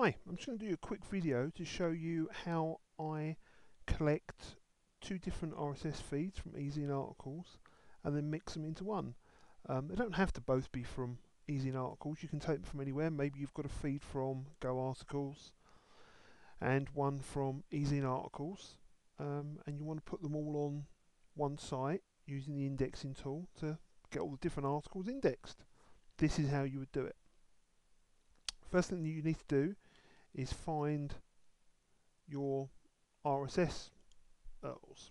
Hi, I'm just going to do a quick video to show you how I collect two different RSS feeds from Ezine Articles and then mix them into one. They don't have to both be from Ezine Articles, you can take them from anywhere. Maybe you've got a feed from Go Articles and one from Ezine Articles and you want to put them all on one site using the indexing tool to get all the different articles indexed. This is how you would do it. First thing that you need to do is find your RSS URLs.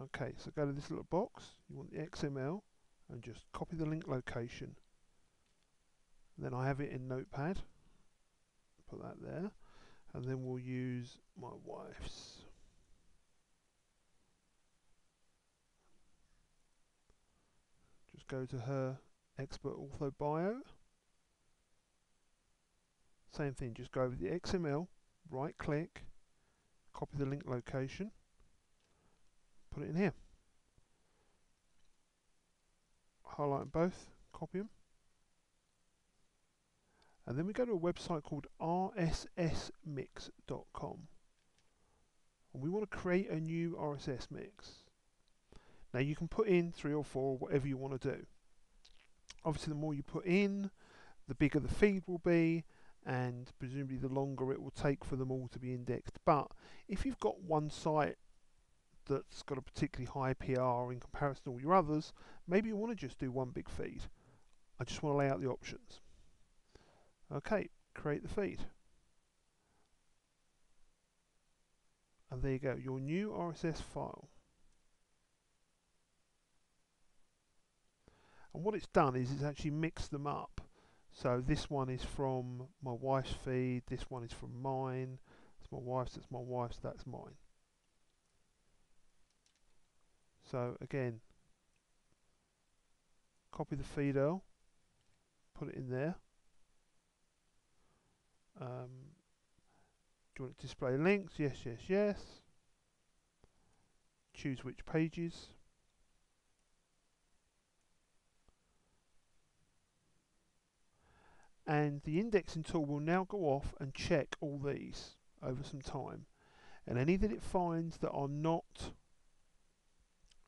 Okay, so go to this little box, you want the XML and just copy the link location. Then I have it in Notepad, put that there, and then we'll use my wife's. Just go to her expert author bio. Same thing, just go over the XML, right click, copy the link location, put it in here. Highlight them both, copy them. And then we go to a website called rssmix.com. And we want to create a new RSS mix. Now you can put in 3 or 4, whatever you want to do. Obviously the more you put in, the bigger the feed will be, and presumably the longer it will take for them all to be indexed. But if you've got one site that's got a particularly high PR in comparison to all your others, maybe you want to just do one big feed. I just want to lay out the options. Okay, create the feed. And there you go, your new RSS file. And what it's done is it's actually mixed them up. So this one is from my wife's feed, this one is from mine, it's my wife's, that's my wife's, that's mine. So again, copy the feed URL, put it in there. Do you want it to display links? Yes, yes, yes. Choose which pages. And the indexing tool will now go off and check all these over some time, and any that it finds that are not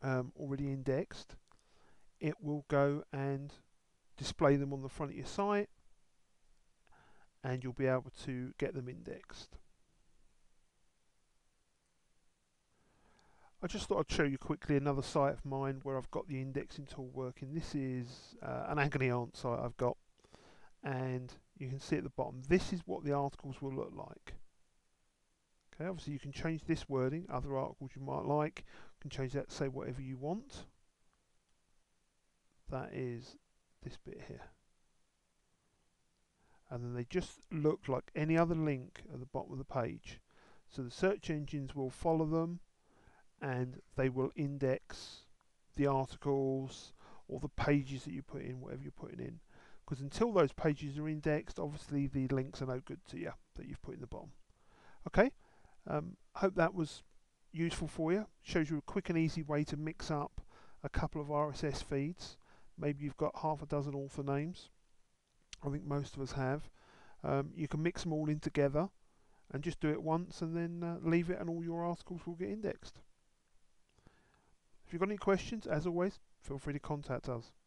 already indexed, it will go and display them on the front of your site, and you'll be able to get them indexed. I just thought I'd show you quickly another site of mine where I've got the indexing tool working. This is an agony aunt site I've got. And you can see at the bottom, this is what the articles will look like. Okay, obviously you can change this wording, other articles you might like, you can change that to say whatever you want. That is this bit here. And then they just look like any other link at the bottom of the page. So the search engines will follow them and they will index the articles or the pages that you put in, whatever you're putting in. Because until those pages are indexed, obviously the links are no good to you that you've put in the bottom. Okay, hope that was useful for you. Shows you a quick and easy way to mix up a couple of RSS feeds. Maybe you've got half a dozen author names. I think most of us have. You can mix them all in together and just do it once and then leave it and all your articles will get indexed. If you've got any questions, as always, feel free to contact us.